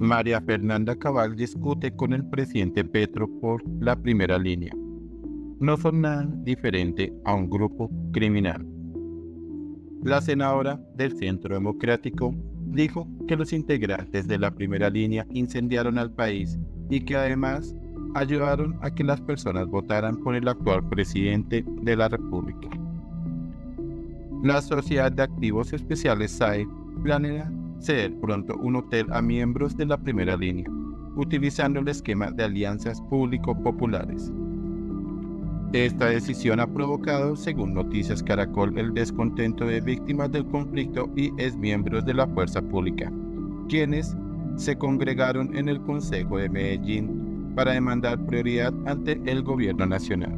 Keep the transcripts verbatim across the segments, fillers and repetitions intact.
María Fernanda Cabal discute con el presidente Petro por la primera línea. No son nada diferente a un grupo criminal. La senadora del Centro Democrático dijo que los integrantes de la primera línea incendiaron al país y que además ayudaron a que las personas votaran por el actual presidente de la República. La Sociedad de Activos Especiales S A E planea ceder pronto un hotel a miembros de la primera línea, utilizando el esquema de alianzas público-populares. Esta decisión ha provocado, según Noticias Caracol, el descontento de víctimas del conflicto y exmiembros de la fuerza pública, quienes se congregaron en el Consejo de Medellín para demandar prioridad ante el gobierno nacional.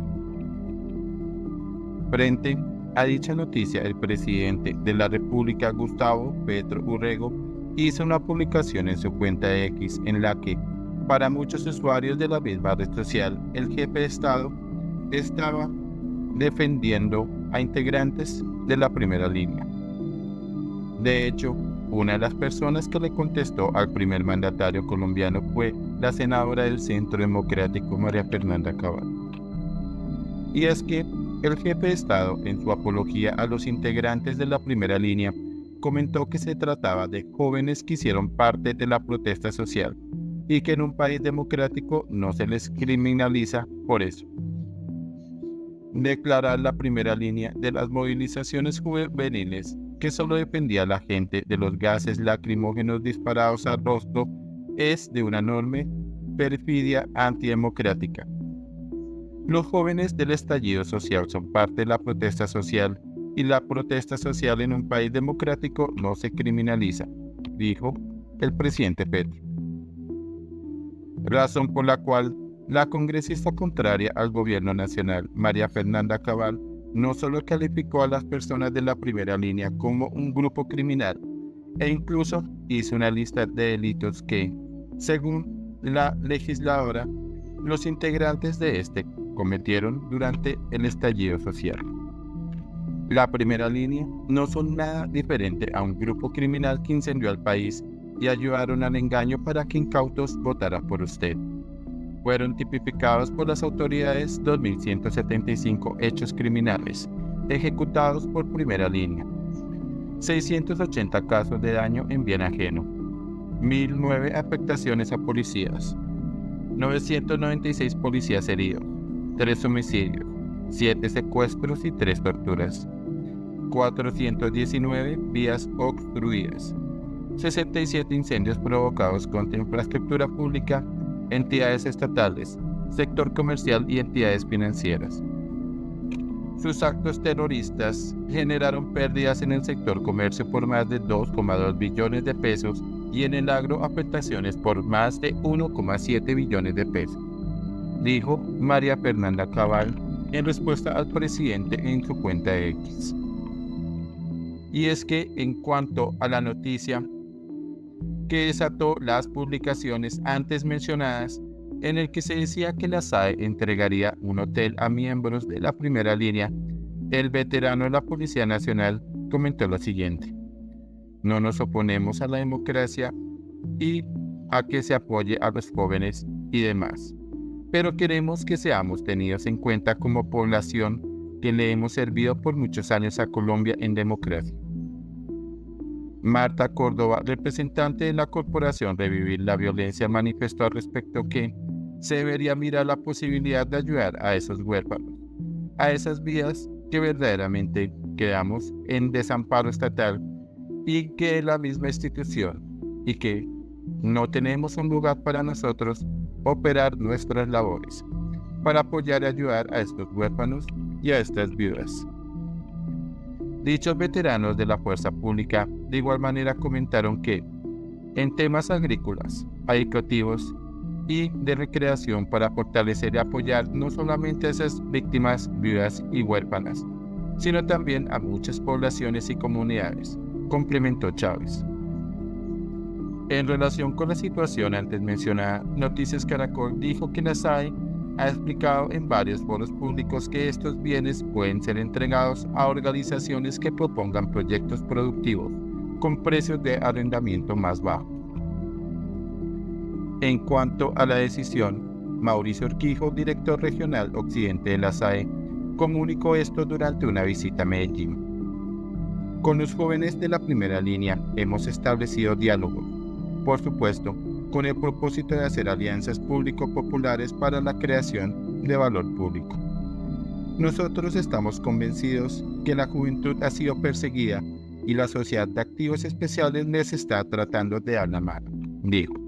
Frente a dicha noticia, el presidente de la República, Gustavo Petro Urrego, hizo una publicación en su cuenta de X en la que, para muchos usuarios de la misma red social, el jefe de Estado estaba defendiendo a integrantes de la primera línea. De hecho, una de las personas que le contestó al primer mandatario colombiano fue la senadora del Centro Democrático, María Fernanda Cabal. Y es que el jefe de Estado, en su apología a los integrantes de la primera línea, comentó que se trataba de jóvenes que hicieron parte de la protesta social y que en un país democrático no se les criminaliza por eso. Declarar la primera línea de las movilizaciones juveniles que solo dependía la gente de los gases lacrimógenos disparados al rostro es de una enorme perfidia antidemocrática. Los jóvenes del estallido social son parte de la protesta social y la protesta social en un país democrático no se criminaliza, dijo el presidente Petro. Razón por la cual la congresista contraria al gobierno nacional, María Fernanda Cabal, no solo calificó a las personas de la primera línea como un grupo criminal, e incluso hizo una lista de delitos que, según la legisladora, los integrantes de este cometieron durante el estallido social. La primera línea no son nada diferente a un grupo criminal que incendió al país y ayudaron al engaño para que incautos votaran por usted. Fueron tipificados por las autoridades dos mil ciento setenta y cinco hechos criminales, ejecutados por primera línea, seiscientos ochenta casos de daño en bien ajeno, mil nueve afectaciones a policías, novecientos noventa y seis policías heridos, tres homicidios, siete secuestros y tres torturas, cuatrocientos diecinueve vías obstruidas, sesenta y siete incendios provocados contra infraestructura pública, entidades estatales, sector comercial y entidades financieras. Sus actos terroristas generaron pérdidas en el sector comercio por más de dos coma dos billones de pesos y en el agro afectaciones por más de uno coma siete billones de pesos, dijo María Fernanda Cabal en respuesta al presidente en su cuenta X. Y es que en cuanto a la noticia que desató las publicaciones antes mencionadas, en el que se decía que la S A E entregaría un hotel a miembros de la primera línea, el veterano de la Policía Nacional comentó lo siguiente: no nos oponemos a la democracia y a que se apoye a los jóvenes y demás, pero queremos que seamos tenidos en cuenta como población que le hemos servido por muchos años a Colombia en democracia. Marta Córdoba, representante de la Corporación Revivir la Violencia, manifestó al respecto que se debería mirar la posibilidad de ayudar a esos huérfanos, a esas vidas que verdaderamente quedamos en desamparo estatal y que es la misma institución, y que no tenemos un lugar para nosotros operar nuestras labores, para apoyar y ayudar a estos huérfanos y a estas viudas. Dichos veteranos de la fuerza pública de igual manera comentaron que en temas agrícolas, educativos y de recreación para fortalecer y apoyar no solamente a esas víctimas, viudas y huérfanas, sino también a muchas poblaciones y comunidades, complementó Chávez. En relación con la situación antes mencionada, Noticias Caracol dijo que la S A E ha explicado en varios foros públicos que estos bienes pueden ser entregados a organizaciones que propongan proyectos productivos con precios de arrendamiento más bajos. En cuanto a la decisión, Mauricio Urquijo, director regional occidente de la S A E, comunicó esto durante una visita a Medellín. Con los jóvenes de la primera línea hemos establecido diálogos, por supuesto, con el propósito de hacer alianzas público-populares para la creación de valor público. Nosotros estamos convencidos que la juventud ha sido perseguida y la Sociedad de Activos Especiales les está tratando de dar la mano, dijo.